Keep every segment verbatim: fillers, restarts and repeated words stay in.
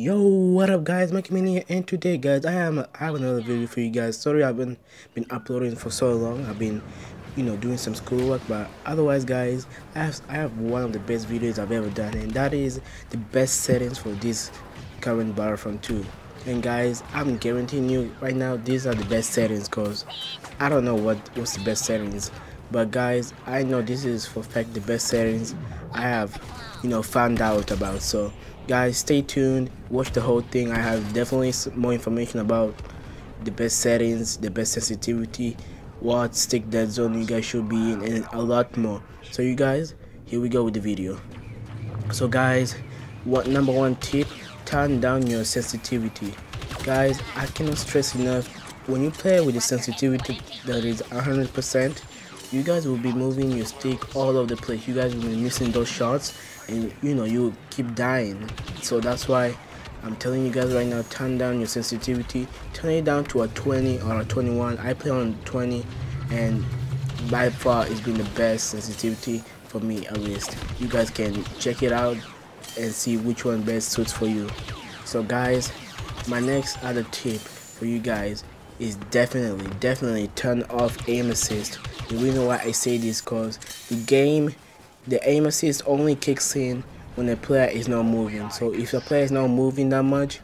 Yo, what up guys, Mike Mania, and today guys i am i have another video for you guys. Sorry I've been been uploading for so long. I've been you know doing some schoolwork, but otherwise guys, i have i have one of the best videos I've ever done, and that is the best settings for this current Battlefront two. And guys, I'm guaranteeing you right now these are the best settings, because I don't know what what's the best settings, but guys, I know this is for fact the best settings I have you know found out about. So guys, stay tuned, watch the whole thing. I have definitely more information about the best settings, the best sensitivity, what stick dead zone you guys should be in, and a lot more. So you guys, here we go with the video. So guys, what number one tip: turn down your sensitivity. Guys, I cannot stress enough, when you play with the sensitivity that is one hundred percent, you guys will be moving your stick all over the place. You guys will be missing those shots, and you know you keep dying. So that's why I'm telling you guys right now, turn down your sensitivity, turn it down to a twenty or a twenty-one. I play on twenty, and by far it's been the best sensitivity for me, at least. You guys can check it out and see which one best suits for you. So guys, my next other tip for you guys is definitely definitely turn off aim assist. The reason why I say this, cause the game the aim assist only kicks in when the player is not moving. So if the player is not moving that much,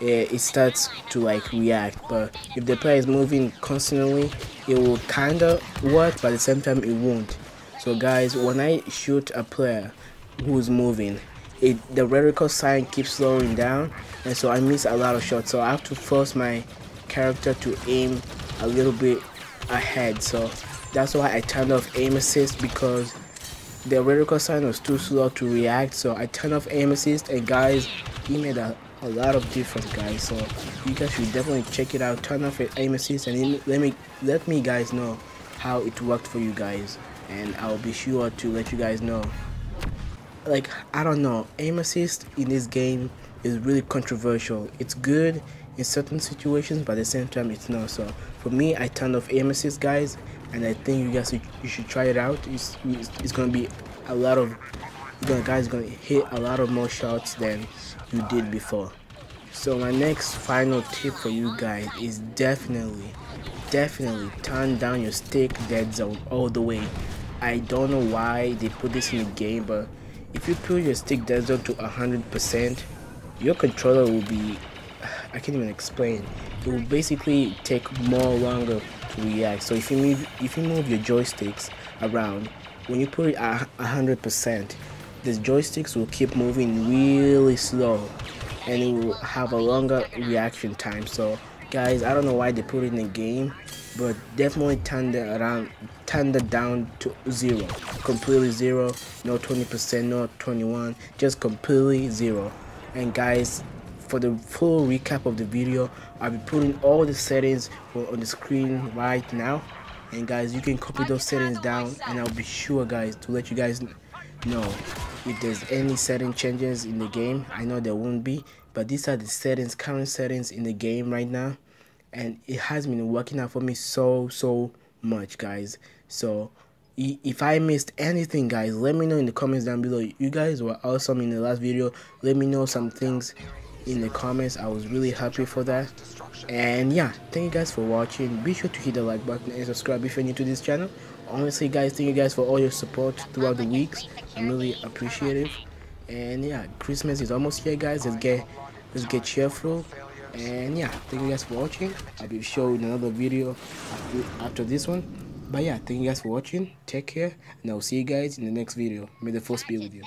it starts to like react, but if the player is moving constantly, it will kinda work, but at the same time it won't. So guys, when I shoot a player who's moving, it the reticle sign keeps slowing down, and so I miss a lot of shots. So I have to force my character to aim a little bit ahead. So that's why I turned off aim assist, because the reticle sign was too slow to react. So I turned off aim assist, and guys, it made a, a lot of difference, guys. So you guys should definitely check it out. Turn off aim assist, and let me let me guys know how it worked for you guys, and I'll be sure to let you guys know. Like, I don't know, aim assist in this game is really controversial. It's good in certain situations, but at the same time it's not. So for me, I turned off aim assist, guys, and I think you guys should, you should try it out. It's, it's, it's gonna be a lot of you guys gonna hit a lot of more shots than you did before. So my next final tip for you guys is definitely definitely turn down your stick dead zone all the way. I don't know why they put this in the game, but if you put your stick dead zone to one hundred percent, your controller will be, I can't even explain, it will basically take more longer to react. So if you move if you move your joysticks around, when you put it at one hundred percent, the joysticks will keep moving really slow, and it will have a longer reaction time. So guys, I don't know why they put it in the game, but definitely turn that around, turn that down to zero, completely zero, no twenty percent, no twenty-one, just completely zero. And guys, for the full recap of the video, I'll be putting all the settings on the screen right now, and guys, you can copy those settings down, and I'll be sure guys to let you guys know if there's any setting changes in the game. I know there won't be, but these are the settings, current settings in the game right now, and it has been working out for me so so much, guys. So if I missed anything, guys, let me know in the comments down below. You guys were awesome in the last video. Let me know some things in the comments. I was really happy for that. And yeah, thank you guys for watching. Be sure to hit the like button and subscribe if you're new to this channel. Honestly guys, thank you guys for all your support throughout the weeks. I'm really appreciative. And yeah, Christmas is almost here guys. Let's get let's get cheerful. And yeah, thank you guys for watching. I'll be showing another video after this one. But yeah, thank you guys for watching. Take care, and I'll see you guys in the next video. May the force be with you.